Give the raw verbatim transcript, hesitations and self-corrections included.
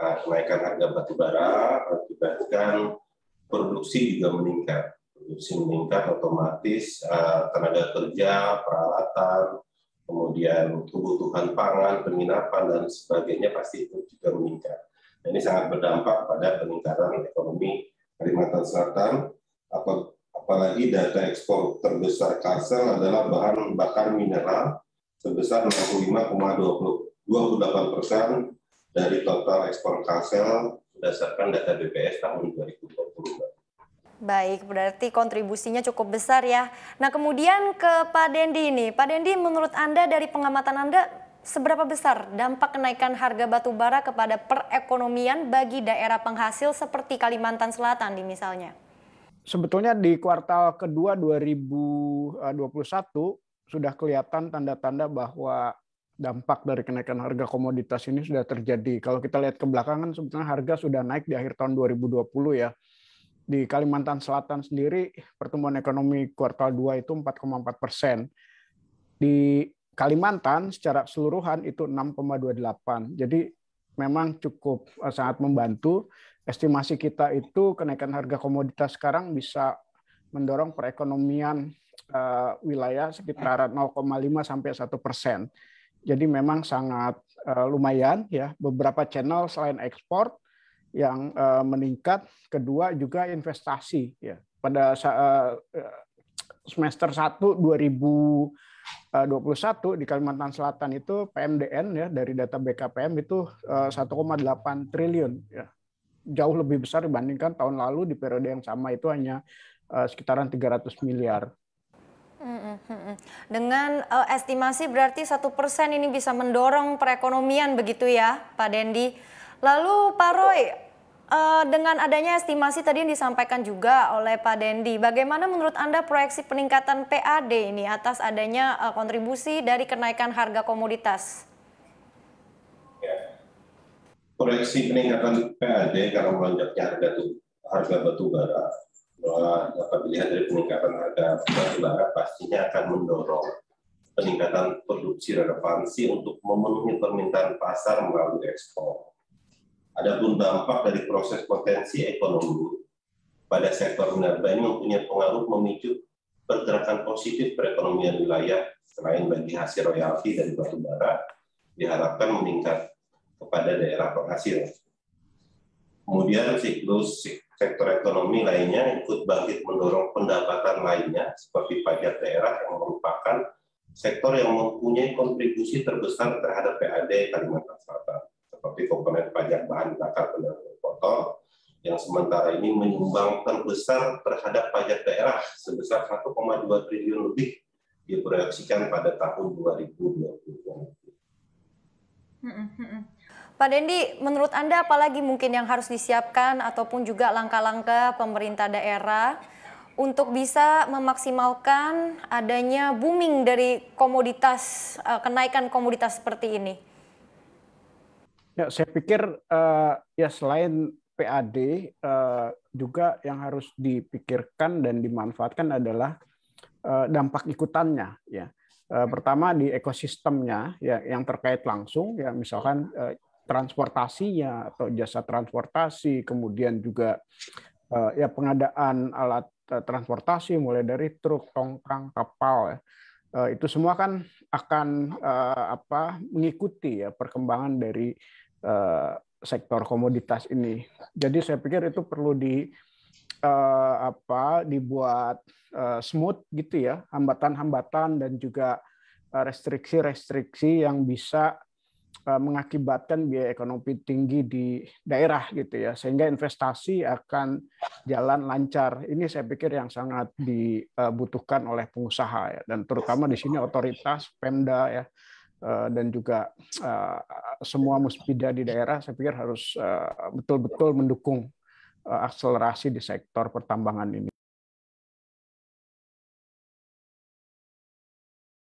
kenaikan harga batu bara mengakibatkan produksi juga meningkat. Produksi meningkat otomatis tenaga kerja, peralatan, kemudian kebutuhan pangan, penginapan, dan sebagainya pasti itu juga meningkat. Ini sangat berdampak pada peningkatan ekonomi Kalimantan Selatan, apalagi data ekspor terbesar Kalsel adalah bahan bakar mineral sebesar enam puluh lima koma dua puluh delapan persen dari total ekspor Kalsel berdasarkan data B P S tahun dua ribu dua puluh. Baik, berarti kontribusinya cukup besar ya. Nah, kemudian ke Pak Dendi ini. Pak Dendi, menurut Anda dari pengamatan Anda, seberapa besar dampak kenaikan harga batubara kepada perekonomian bagi daerah penghasil seperti Kalimantan Selatan di misalnya? Sebetulnya di kuartal kedua dua ribu dua puluh satu sudah kelihatan tanda-tanda bahwa dampak dari kenaikan harga komoditas ini sudah terjadi. Kalau kita lihat ke belakangan, sebetulnya harga sudah naik di akhir tahun dua ribu dua puluh ya. Di Kalimantan Selatan sendiri, pertumbuhan ekonomi kuartal dua itu empat koma empat persen. Di Kalimantan secara keseluruhan itu enam koma dua puluh delapan. Jadi memang cukup sangat membantu. Estimasi kita itu kenaikan harga komoditas sekarang bisa mendorong perekonomian uh, wilayah sekitar nol koma lima sampai satu persen. Jadi memang sangat uh, lumayan ya. Beberapa channel selain ekspor yang uh, meningkat, kedua juga investasi ya. Pada uh, semester satu dua ribu dua puluh satu di Kalimantan Selatan itu P M D N ya dari data B K P M itu uh, satu koma delapan triliun ya. Jauh lebih besar dibandingkan tahun lalu di periode yang sama itu hanya uh, sekitaran tiga ratus miliar. Dengan uh, estimasi berarti satu persen ini bisa mendorong perekonomian begitu ya Pak Dendi. Lalu Pak Roy, dengan adanya estimasi tadi yang disampaikan juga oleh Pak Dendi, bagaimana menurut Anda proyeksi peningkatan P A D ini atas adanya kontribusi dari kenaikan harga komoditas? Ya. Proyeksi peningkatan P A D karena melonjaknya harga harga batu bara, dapat dilihat dari peningkatan harga batu bara pastinya akan mendorong peningkatan produksi relevansi untuk memenuhi permintaan pasar melalui ekspor. Adapun dampak dari proses potensi ekonomi pada sektor minerba ini mempunyai pengaruh memicu pergerakan positif perekonomian wilayah. Selain bagi hasil royalti dari batubara, diharapkan meningkat kepada daerah penghasil. Kemudian siklus sektor ekonomi lainnya ikut bangkit mendorong pendapatan lainnya seperti pajak daerah yang merupakan sektor yang mempunyai kontribusi terbesar terhadap P A D Kalimantan Selatan, seperti komponen pajak bahan bakar kendaraan motor yang sementara ini menyumbang terbesar terhadap pajak daerah sebesar satu koma dua triliun lebih diproyeksikan pada tahun dua ribu dua puluh. Pak Dendi, menurut Anda apalagi mungkin yang harus disiapkan ataupun juga langkah-langkah pemerintah daerah untuk bisa memaksimalkan adanya booming dari komoditas, kenaikan komoditas seperti ini? Ya, saya pikir uh, ya selain P A D uh, juga yang harus dipikirkan dan dimanfaatkan adalah uh, dampak ikutannya. Ya, uh, pertama di ekosistemnya ya, yang terkait langsung, ya misalkan uh, transportasinya atau jasa transportasi, kemudian juga uh, ya pengadaan alat uh, transportasi mulai dari truk, tongkang, kapal. Ya. Uh, itu semua kan akan uh, apa, mengikuti ya perkembangan dari sektor komoditas ini. Jadi saya pikir itu perlu di eh, apa dibuat eh, smooth gitu ya, hambatan-hambatan dan juga restriksi-restriksi yang bisa eh, mengakibatkan biaya ekonomi tinggi di daerah gitu ya, sehingga investasi akan jalan lancar. Ini saya pikir yang sangat dibutuhkan oleh pengusaha ya, dan terutama di sini otoritas Pemda ya. Dan juga uh, semua muspida di daerah saya pikir harus betul-betul uh, mendukung uh, akselerasi di sektor pertambangan ini.